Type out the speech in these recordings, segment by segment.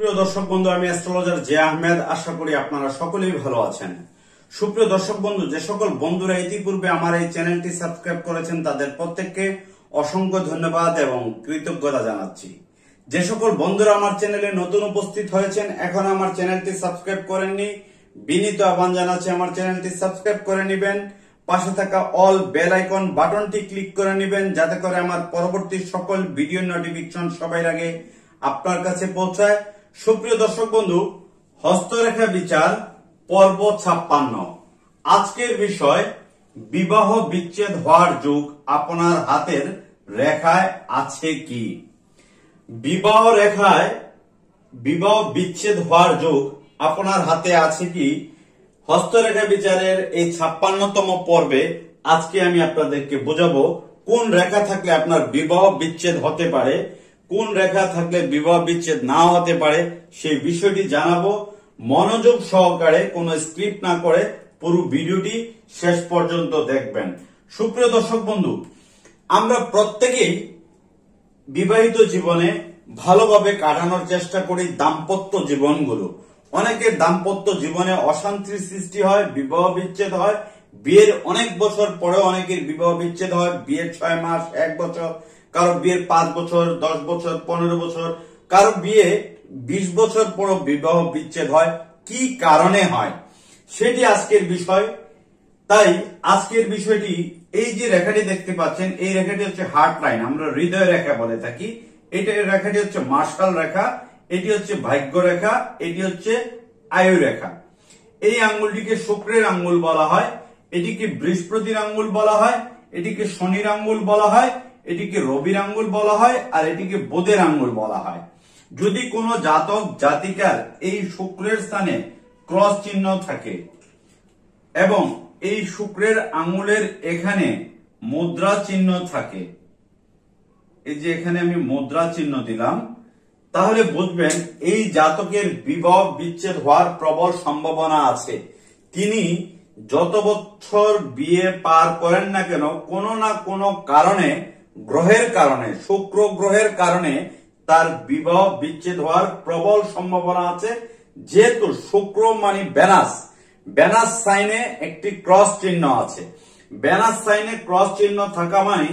প্রিয় দর্শক বন্ধু, আমি অ্যাস্ট্রোলজার জে আহমেদ। আশা করি আপনারা সকলেই ভালো আছেন। সুপ্রিয় দর্শক বন্ধু, যে সকল বন্ধুরা ইতিপূর্বে আমার এই চ্যানেলটি সাবস্ক্রাইব করেছেন তাদের প্রত্যেককে অসংখ্য ধন্যবাদ এবং কৃতজ্ঞতা জানাচ্ছি। যে সকল বন্ধুরা আমার চ্যানেলে নতুন উপস্থিত হয়েছেন, এখন আমার চ্যানেলটি সাবস্ক্রাইব করেননি, বিনীত আহ্বান জানাচ্ছি আমার চ্যানেলটি সাবস্ক্রাইব করে নেবেন। পাশে থাকা অল বেল আইকন বাটনটি ক্লিক করে নেবেন, যাতে করে আমার পরবর্তী সকল ভিডিও নোটিফিকেশন সবার আগে আপনার কাছে পৌঁছায়। সুপ্রিয় দর্শক বন্ধু, হস্তরেখা বিচার পর্ব 56। আজকের বিষয়, বিবাহ বিচ্ছেদ হওয়ার যোগ আপনার হাতের রেখায় আছে কি? বিবাহ রেখায় বিবাহ বিচ্ছেদ হওয়ার যোগ আপনার হাতে আছে কি? হস্তরেখা বিচারের এই 56তম পর্বে আজকে আমি আপনাদেরকে বোঝাবো কোন রেখা থাকলে আপনার বিবাহ বিচ্ছেদ হতে পারে, কোন রেখা থাকলে বিবাহ বিচ্ছেদ না হতে পারে, সেই বিষয়টি জানাবো। মনোযোগ সহকারে, কোনো স্ক্রিপ্ট না করে পুরো ভিডিওটি শেষ পর্যন্ত দেখবেন। সুপ্রিয় দর্শক বন্ধু, আমরা প্রত্যেকেই বিবাহিত জীবনে ভালোভাবে কাটানোর চেষ্টা করি দাম্পত্য জীবনগুলো। অনেকের দাম্পত্য জীবনে অশান্তির সৃষ্টি হয়, বিবাহ বিচ্ছেদ হয়। বিয়ের অনেক বছর পরে অনেকের বিবাহ বিচ্ছেদ হয়, বিয়ের 6 মাস, 1 বছর, কারো বিয়ের 5 বছর, 10 বছর, 15 বছর, কারো বিয়ে 20 বছর পরও বিবাহ বিচ্ছেদ হয়। কি কারণে হয় সেটি আজকের বিষয়। তাই আজকের বিষয়টি, এই যে রেখাটি দেখতে পাচ্ছেন, এই রেখাটি হচ্ছে হার্ট লাইন, আমরা হৃদয় রেখা বলে থাকি। এটা রেখাটি হচ্ছে মার্শাল রেখা, এটি হচ্ছে ভাগ্য রেখা, এটি হচ্ছে আয়ু রেখা। এই আঙ্গুলটিকে শুক্রের আঙ্গুল বলা হয়, এটিকে বৃহস্পতির আঙ্গুল বলা হয়, এটিকে শনির আঙ্গুল বলা হয়, এটিকে রবির আঙ্গুল বলা হয়, আর এটিকে বুধের আঙ্গুল বলা হয়। যদি কোনো জাতক জাতিকার এই শুক্রের স্থানে ক্রস চিহ্ন থাকে এবং এই শুক্রের আঙ্গুলের এখানে মুদ্রা চিহ্ন থাকে, এই যে এখানে আমি মুদ্রা চিহ্ন দিলাম, তাহলে বুঝবেন এই জাতকের বিবাহ বিচ্ছেদ হওয়ার প্রবল সম্ভাবনা আছে। তিনি যত বছর বিয়ে পার করেন না কেন, কোনো না কোনো কারণে, গ্রহের কারণে, শুক্র গ্রহের কারণে তার বিবাহ বিচ্ছেদ হওয়ার প্রবল সম্ভাবনা আছে। যেহেতু শুক্র মানে ভেনাস, ভেনাস সাইনে একটি ক্রস চিহ্ন আছে। ভেনাস সাইনে ক্রস চিহ্ন থাকা মানে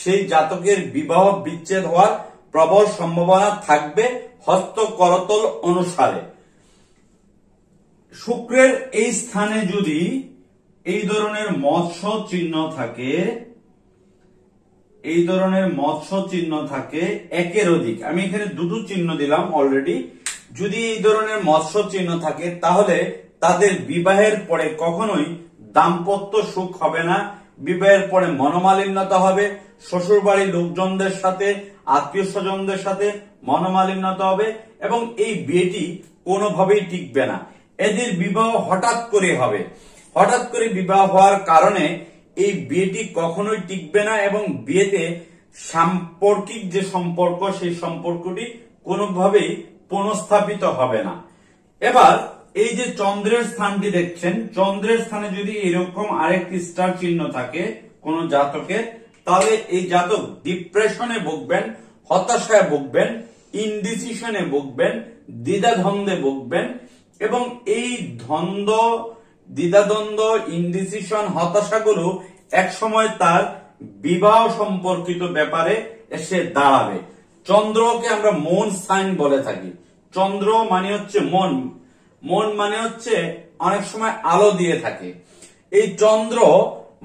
সেই জাতকের বিবাহ বিচ্ছেদ হওয়ার প্রবল সম্ভাবনা থাকবে হস্তকরতল অনুসারে। শুক্রের এই স্থানে যদি এই ধরনের মৎস্য চিহ্ন থাকে, এই ধরনের মৎস্য চিহ্ন থাকে একের অধিক, আমি এখানে দুটো চিহ্ন দিলাম অলরেডি, যদি এই ধরনের মৎস্য চিহ্ন থাকে তাহলে তাদের বিবাহের পরে কখনোই দাম্পত্য সুখ হবে না। বিবাহের পরে মনোমালিন্যতা হবে, শ্বশুর বাড়ির লোকজনদের সাথে, আত্মীয় স্বজনদের সাথে মনোমালিন্যতা হবে এবং এই বিয়েটি কোনোভাবেই টিকবে না। এদের বিবাহ হঠাৎ করে হবে, হঠাৎ করে বিবাহ হওয়ার কারণে এই বিয়েটি কখনোই টিকবে না এবং বিয়েতে সাম্পর্কিক যে সম্পর্ক, সেই সম্পর্কটি কোনোভাবেই পুনঃস্থাপিত হবে না। এবার এই যে চন্দ্রের স্থানটি দেখছেন, চন্দ্রের স্থানে যদি এরকম আরেকটি স্টার চিহ্ন থাকে কোন জাতকের, তাহলে এই জাতক ডিপ্রেশনে ভুগবেন, হতাশায় ভুগবেন, ইনডিসিশনে ভুগবেন, দ্বিধাদ্বন্দ্বে ভুগবেন এবং এই দ্বন্দ্ব, দ্বিধাদ্বন্দ্ব, ইনডিসিশন, হতাশাগুলো একসময় তার বিবাহ সম্পর্কিত ব্যাপারে এসে দাঁড়াবে। চন্দ্রকে আমরা মন সাইন বলে থাকি। চন্দ্র মানে হচ্ছে মন, মন মানে হচ্ছে অনেক সময় আলো দিয়ে থাকে। এই চন্দ্র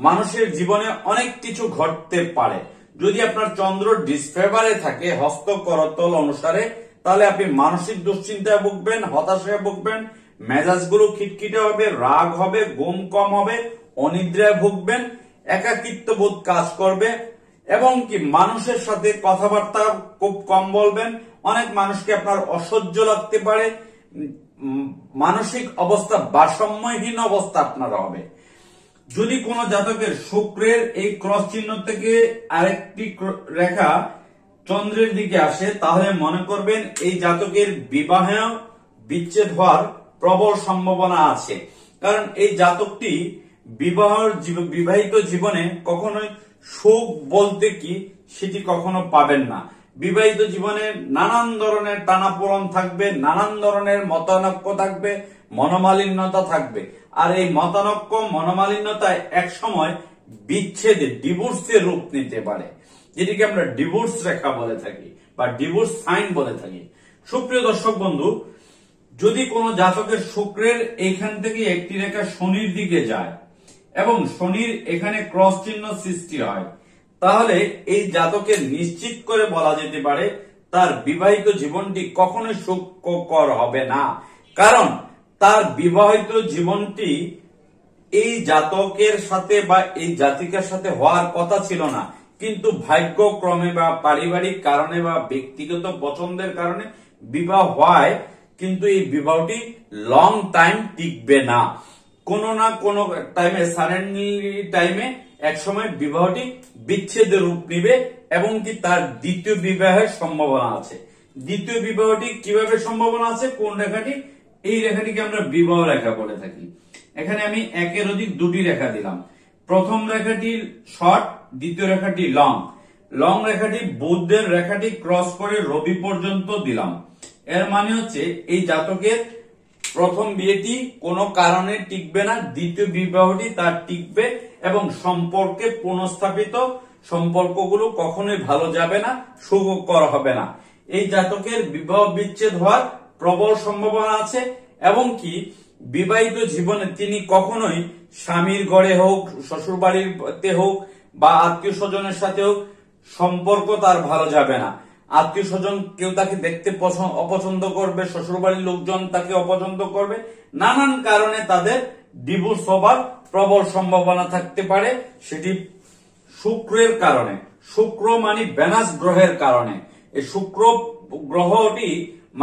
মানুষের জীবনে অনেক কিছু ঘটতে পারে। যদি আপনার চন্দ্র ডিসফেভারে থাকে হস্তকরতল অনুসারে, তাহলে আপনি মানসিক দুশ্চিন্তায় ভুগবেন, হতাশায় ভুগবেন, মেজাজগুলো খিটখিটে হবে, রাগ হবে, ঘুম কম হবে, অনিদ্রায় ভুগবেন, একাকিত্ব বোধ কাজ করবে এবং কি মানুষের সাথে কথাবার্তা খুব কম বলবেন। অনেক মানুষকে আপনার অসহ্য লাগতে পারে, মানসিক অবস্থা ভারসাম্যহীন অবস্থা আপনার হবে। যদি কোন জাতকের শুক্রের এই ক্রস চিহ্ন থেকে আরেকটি রেখা চন্দ্রের দিকে আসে, তাহলে মনে করবেন এই জাতকের বিবাহ বিচ্ছেদ হওয়ার প্রবল সম্ভাবনা আছে। কারণ এই জাতকটি বিবাহিত জীবনে কখনোই সুখ বলতে কি সেটি কখনো পাবেন না। বিবাহিত জীবনে নানান ধরনের টানাপোড়ন থাকবে, নানান ধরনের মতানক্য থাকবে, মনোমালিন্যতা থাকবে। আর এই মতানক্য মনোমালিন্যতায় একসময় বিচ্ছেদে ডিভোর্সের রূপ নিতে পারে, যেটিকে আমরা ডিভোর্স রেখা বলে থাকি বা ডিভোর্স সাইন বলে থাকি। সুপ্রিয় দর্শক বন্ধু, যদি কোনো জাতকের শুক্রের এইখান থেকে একটি রেখা শনির দিকে যায় এবং শনির এখানে ক্রস চিহ্ন সৃষ্টি হয়, তাহলে এই জাতকে নিশ্চিত করে বলা যেতে পারে তার বিবাহিত জীবনটি কখনোই সুখকর হবে না। কারণ তার বিবাহিত জীবনটি এই জাতকের সাথে বা এই জাতিকার সাথে হওয়ার কথা ছিল না, কিন্তু ভাগ্যক্রমে বা পারিবারিক কারণে বা ব্যক্তিগত পছন্দের কারণে বিবাহ হয়, কিন্তু এই বিবাহটি লং টাইম টিকবে না। কোনো না কোনো টাইমে সাডেনলি টাইমে একসময় বিবাহটি বিচ্ছেদের রূপ নিবে এবং কি তার দ্বিতীয় বিবাহের সম্ভাবনা আছে। দ্বিতীয় বিবাহটি কিভাবে সম্ভাবনা আছে, কোন রেখাটি, এই রেখাটিকে আমরা বিবাহ রেখা বলে থাকি। এখানে আমি একের অধিক দুটি রেখা দিলাম। প্রথম রেখাটি শর্ট, দ্বিতীয় রেখাটি লং। লং রেখাটি বুধের রেখাটি ক্রস করে রবি পর্যন্ত দিলাম। এর মানে হচ্ছে এই জাতকের প্রথম বিয়েটি কোনো কারণে টিকবে না, দ্বিতীয় বিবাহটি তার টিকবে এবং সম্পর্কে পুনঃস্থাপিত সম্পর্কগুলো কখনোই ভালো যাবে না, সুখকর হবে না। এই জাতকের বিবাহ বিচ্ছেদ হওয়ার প্রবল সম্ভাবনা আছে এবং কি বিবাহিত জীবনে তিনি কখনোই স্বামীর ঘরে হোক, শ্বশুর বাড়িতে হোক বা আত্মীয় স্বজনের সাথে হোক, সম্পর্ক তার ভালো যাবে না। আত্মীয় স্বজন কেউ তাকে দেখতে অপছন্দ করবে, শ্বশুর বাড়ির লোকজন তাকে অপছন্দ করবে, নানান কারণে তাদের ডিভোর্স হবার প্রবল সম্ভাবনা থাকতে পারে। সেটি শুক্রের কারণে, শুক্র মানে ভেনাস গ্রহের কারণে। এই শুক্র গ্রহটি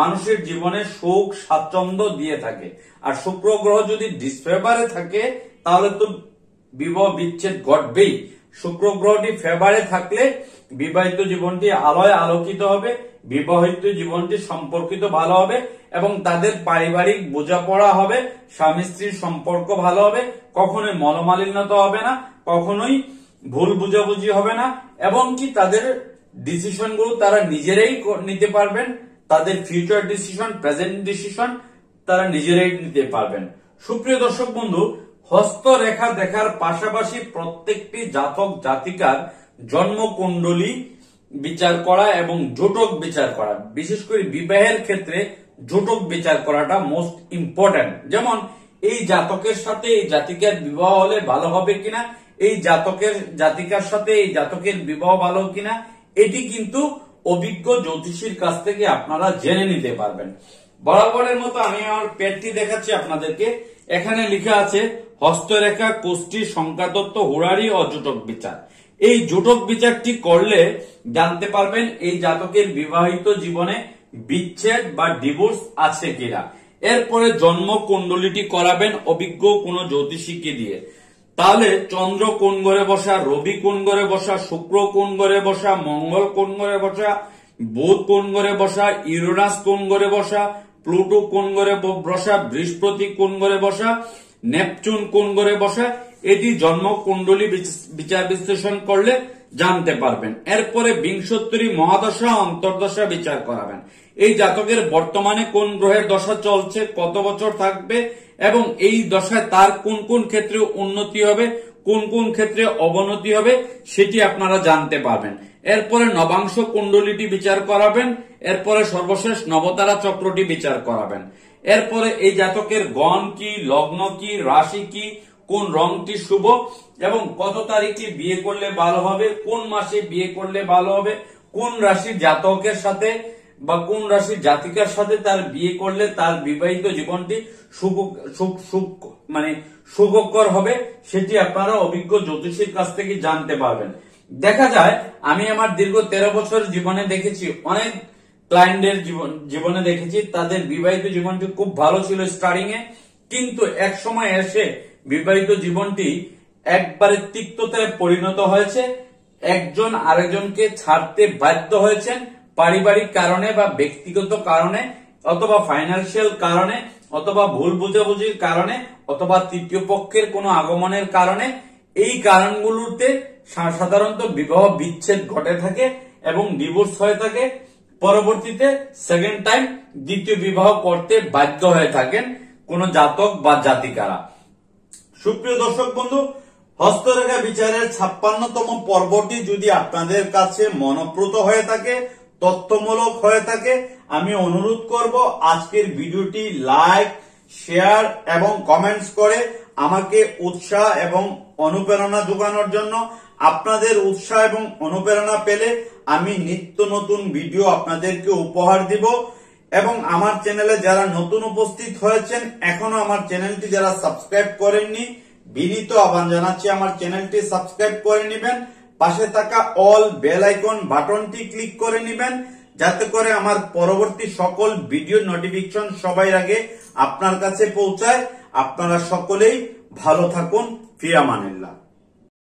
মানুষের জীবনে সুখ স্বাচ্ছন্দ্য দিয়ে থাকে, আর শুক্র গ্রহ যদি ডিসফেভারে থাকে তাহলে তো বিবাহ বিচ্ছেদ ঘটবেই। শুক্র গ্রহটি ফেভারে থাকলে বিবাহিত জীবনটি আলোয় আলোকিত হবে, বিবাহিত জীবনটি সম্পর্কিত ভালো হবে এবং তাদের পারিবারিক বোঝাপড়া হবে, স্বামী স্ত্রীর সম্পর্ক ভালো হবে, কখনোই মনোমালিন্যতা হবে না, কখনোই ভুল বুঝাবুঝি হবে না এবং কি তাদের ডিসিশন গুলো তারা নিজেরাই নিতে পারবেন, তাদের ফিউচার ডিসিশন, প্রেজেন্ট ডিসিশন তারা নিজেরাই নিতে পারবেন। সুপ্রিয় দর্শক বন্ধু, হস্তরেখা দেখার পাশাপাশি প্রত্যেকটি জাতক জাতিকার জন্মকুণ্ডলী বিচার করা এবং জোটক বিচার করা, বিশেষ করে বিবাহের ক্ষেত্রে জোটক বিচার করাটা মোস্ট ইম্পর্টেন্ট। যেমন এই জাতকের সাথে এই জাতিকার বিবাহ হলে ভালো হবে কিনা, এই জাতকের জাতিকার সাথে এই জাতকের বিবাহ ভালো কিনা, এটি কিন্তু অভিজ্ঞ জ্যোতিষীর কাছ থেকে আপনারা জেনে নিতে পারবেন। বরাবরের মতো আমি আমার পেটটি দেখাচ্ছি আপনাদেরকে। এখানে লেখা আছে হস্তরেখা, কোষ্ঠী, সংখ্যাতত্ত্ব, হোরারি ও জোটক বিচার। এই জোটক বিচারটি করলে জানতে পারবেন এই জাতকের বিবাহিত জীবনে বিচ্ছেদ বা ডিভোর্স আছে কিনা। এরপরে জন্মকুণ্ডলীটি করাবেন অভিজ্ঞ কোনো জ্যোতিষীকে দিয়ে। তাহলে চন্দ্র কোন ঘরে বসা, রবি কোন ঘরে বসা, শুক্র কোন ঘরে বসা, মঙ্গল কোন ঘরে বসা, বুধ কোন ঘরে বসা, ইউরেনাস কোন ঘরে বসা, প্লুটো কোন ঘরে বসা, বৃহস্পতি কোন ঘরে বসা, নেপচুন কোন ঘরে বসা, এটি জন্মকুণ্ডলী বিচার বিশ্লেষণ করলে জানতে পারবেন। এরপরে বিংশোত্তরী মহাদশা, অন্তর্দশা বিচার করাবেন। এই জাতকের বর্তমানে কোন গ্রহের দশা চলছে, কত বছর থাকবে এবং এই দশায় তার কোন কোন ক্ষেত্রে উন্নতি হবে, কোন কোন ক্ষেত্রে অবনতি হবে, সেটি আপনারা জানতে পারবেন। এরপরে নবাংশ কুণ্ডলীটি বিচার করাবেন। এরপরে সর্বশেষ নবতারা চক্রটি বিচার করাবেন। এরপরে এই জাতকের গণ কি, লগ্ন কি, রাশি কি, কোন রংটি শুভ এবং কত তারিখে বিয়ে করলে ভালো হবে, কোন মাসে বিয়ে করলে ভালো হবে, কোন রাশির জাতকের সাথে বা কোন রাশির জাতিকার সাথে তার বিয়ে করলে তার বিবাহিত জীবনটি সুখকর হবে, সেটি আপনারা অভিজ্ঞ জ্যোতিষীর কাছ থেকে জানতে পারবেন। দেখা যায় আমি আমার দীর্ঘ 13 বছর জীবনে দেখেছি, অনেক ক্লায়েন্টের জীবনে দেখেছি তাদের বিবাহিত জীবনটি খুব ভালো ছিল স্টার্টিং এ, কিন্তু এক সময় এসে বিবাহিত জীবনটি একবারে তিক্ততায় পরিণত হয়েছে, একজন আরেকজনকে ছাড়তে বাধ্য হয়েছেন পারিবারিক কারণে বা ব্যক্তিগত কারণে অথবা ফাইন্যান্সিয়াল কারণে অথবা ভুল বুঝাবুঝির কারণে অথবা তৃতীয় পক্ষের কোনো আগমনের কারণে। এই কারণগুলোতে সাধারণত বিবাহ বিচ্ছেদ ঘটে থাকে एवं डिवोर्स হয়ে থাকে পরবর্তীতে সেকেন্ড টাইম দ্বিতীয় বিবাহ করতে বাধ্য হয়ে থাকেন কোন জাতক বা জাতিকারা। সুপ্রিয় দর্শক বন্ধু, হস্তরেখা বিচারের 56তম পর্বটি যদি আপনাদের কাছে মনোপ্রত হয়ে থাকে, তথ্যমূলক হয়ে থাকে, আমি অনুরোধ করব আজকের ভিডিওটি লাইক, শেয়ার এবং কমেন্টস করে আমাকে উৎসাহ এবং অনুপ্রেরণা যোগানোর জন্য। আপনাদের উৎসাহ এবং অনুপ্রেরণা পেলে আমি নিত্য নতুন ভিডিও আপনাদেরকে উপহার দিব। এবং আমার চ্যানেলে যারা নতুন উপস্থিত হয়েছেন, এখনো আমার চ্যানেলটি যারা সাবস্ক্রাইব করেননি, বিনীত আহ্বান জানাচ্ছি আমার চ্যানেলটি সাবস্ক্রাইব করে নেবেন, পাশে থাকা অল বেল আইকন বাটনটি ক্লিক করে নেবেন, যাতে করে আমার পরবর্তী সকল ভিডিও নোটিফিকেশন সবার আগে আপনার কাছে পৌঁছায়। আপনারা সকলেই ভালো থাকুন। ফিয়ামানিল্লাহ।